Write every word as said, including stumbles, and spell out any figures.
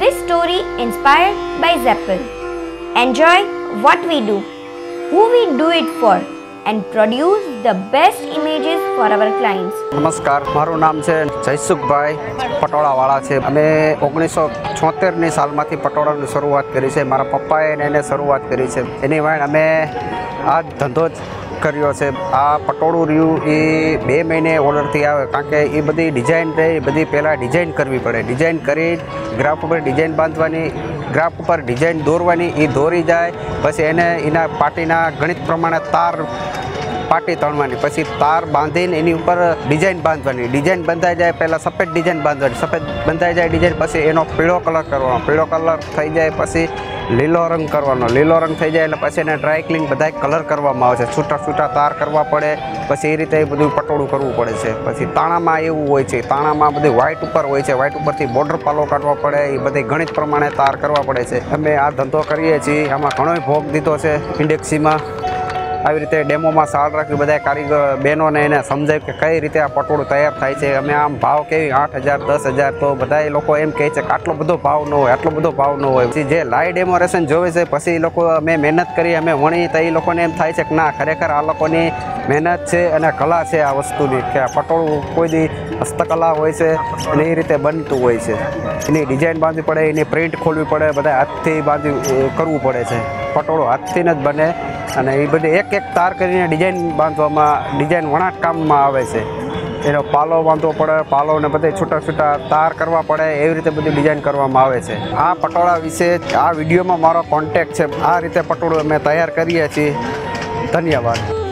this story inspired by Zappl. Enjoy what we do, who we do it for, and produce the best images for our clients. Namaskar, મારું નામ છે જયસુખભાઈ પટોળાવાળા છે. અમે ઓગણીસો છોતેર ની સાલમાંથી પટોળાની શરૂઆત કરી છે. મારા પપ્પાએ એને શરૂઆત કરી છે. એની વાણ અમે આ ધંધો કર્યો છે. આ પટોળું રહ્યું એ બે મહિને ઓર્ડરથી આવે, કારણ કે એ બધી ડિઝાઇન રહે, એ બધી પહેલાં ડિઝાઇન કરવી પડે. ડિઝાઇન કરી ગ્રાફ ઉપર ડિઝાઇન બાંધવાની, ગ્રાફ ઉપર ડિઝાઇન દોરવાની, એ દોરી જાય પછી એને એના પાટીના ગણિત પ્રમાણે તાર પાટી તણવાની, પછી તાર બાંધીને એની ઉપર ડિઝાઇન બાંધવાની. ડિઝાઇન બંધાઈ જાય પહેલાં સફેદ ડિઝાઇન બાંધવાની, સફેદ બંધાઈ જાય ડિઝાઇન, પછી એનો પીળો કલર કરવાનો, પીળો કલર થઈ જાય પછી લીલો રંગ કરવાનો, લીલો રંગ થઈ જાય એટલે પછી એને ડ્રાય ક્લીન બધા કલર કરવામાં આવે છે. છૂટા છૂટા તાર કરવા પડે, પછી એ રીતે બધું પટોળું કરવું પડે છે. પછી તાણામાં એવું હોય છે, તાણામાં બધી વ્હાઇટ ઉપર હોય છે, વ્હાઇટ ઉપરથી બોર્ડર પાલો કાઢવા પડે, એ બધી ગણિત પ્રમાણે તાર કરવા પડે છે. અમે આ ધંધો કરીએ છીએ, આમાં ઘણો ભોગ દીધો છે ઇન્ડેક્સીમાં. આવી રીતે ડેમોમાં સાળ રાખી બધા કારીગર બહેનોને એને સમજાવ્યું કે કઈ રીતે આ પટોળું તૈયાર થાય છે. અમે આમ ભાવ કેવી આઠ હજાર દસ હજાર તો બધા એ લોકો એમ કહે છે કે આટલો બધો ભાવ ન હોય, આટલો બધો ભાવ ન હોય. પછી જે લાઈવ ડેમોરેશન જોવે છે, પછી એ લોકો અમે મહેનત કરી અમે વણી તો એ લોકોને એમ થાય છે કે ના, ખરેખર આ લોકોની મહેનત છે અને કલા છે આ વસ્તુની, કે આ પટોળું કોઈ દી હસ્તકલા હોય છે અને એ રીતે બનતું હોય છે. એની ડિઝાઇન બાંધવી પડે, એની પ્રિન્ટ ખોલવી પડે, બધા હાથથી બાંધવી કરવું પડે છે. પટોળું હાથથી જ બને અને એ બધી એક એક તાર કરીને ડિઝાઇન બાંધવામાં, ડિઝાઇન વણાટ કામમાં આવે છે. એનો પાલો બાંધવો પડે, પાલોને બધે છૂટા છૂટા તાર કરવા પડે, એવી રીતે બધી ડિઝાઇન કરવામાં આવે છે. આ પટોળા વિશે આ વિડીયોમાં મારો કોન્ટેક્ટ છે. આ રીતે પટોળું અમે તૈયાર કરીએ છીએ. ધન્યવાદ.